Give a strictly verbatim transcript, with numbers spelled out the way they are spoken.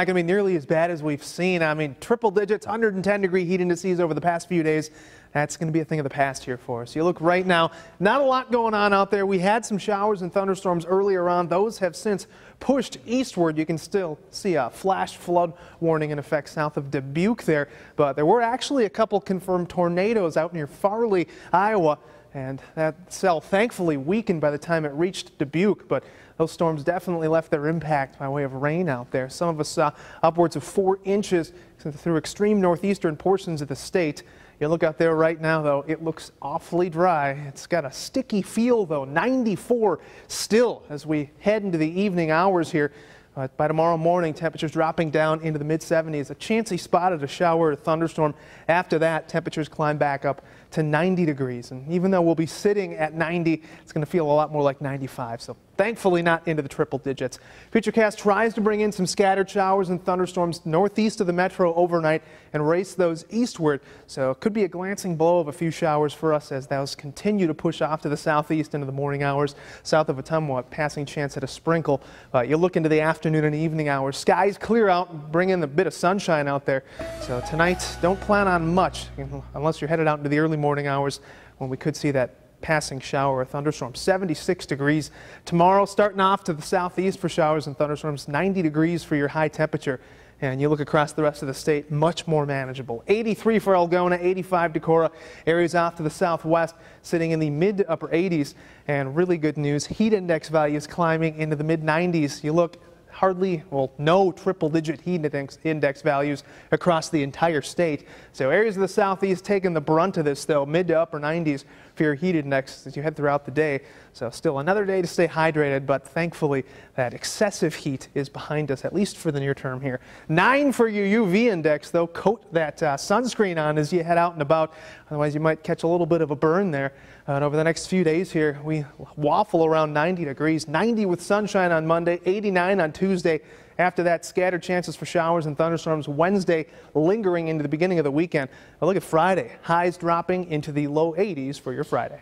Not going to be nearly as bad as we've seen. I mean, triple digits, one hundred ten degree heat indices over the past few days. That's going to be a thing of the past here for us. You look right now, not a lot going on out there. We had some showers and thunderstorms earlier on. Those have since pushed eastward. You can still see a flash flood warning in effect south of Dubuque there. But there were actually a couple confirmed tornadoes out near Farley, Iowa. And that cell thankfully weakened by the time it reached Dubuque, but those storms definitely left their impact by way of rain out there. Some of us saw upwards of four inches through extreme northeastern portions of the state. You look out there right now, though, it looks awfully dry. It's got a sticky feel, though, ninety-four still as we head into the evening hours here. But by tomorrow morning, temperatures dropping down into the mid seventies. A chance he spotted a shower or a thunderstorm. After that, temperatures climb back up to ninety degrees. And even though we'll be sitting at ninety, it's going to feel a lot more like ninety-five. So thankfully not into the triple digits. Futurecast tries to bring in some scattered showers and thunderstorms northeast of the metro overnight and race those eastward. So it could be a glancing blow of a few showers for us as those continue to push off to the southeast into the morning hours. South of Otumwa, passing chance at a sprinkle. Uh, you look into the afternoon. Afternoon and evening hours. Skies clear out, bring in a bit of sunshine out there. So tonight, don't plan on much unless you're headed out into the early morning hours when we could see that passing shower or thunderstorm. seventy-six degrees tomorrow, starting off to the southeast for showers and thunderstorms, ninety degrees for your high temperature. And you look across the rest of the state, much more manageable. eighty-three for Algona, eighty-five Decorah, areas off to the southwest, sitting in the mid to upper eighties. And really good news, heat index values climbing into the mid nineties. You look, hardly, well, no triple-digit heat index values across the entire state. So areas of the southeast taking the brunt of this, though, mid to upper nineties for your heat index as you head throughout the day. So still another day to stay hydrated, but thankfully that excessive heat is behind us, at least for the near term here. Nine for your U V index, though. Coat that uh, sunscreen on as you head out and about. Otherwise, you might catch a little bit of a burn there. Uh, and over the next few days here, we waffle around ninety degrees. ninety with sunshine on Monday, eighty-nine on Tuesday. Tuesday. After that, scattered chances for showers and thunderstorms Wednesday, lingering into the beginning of the weekend. Now look at Friday. Highs dropping into the low eighties for your Friday.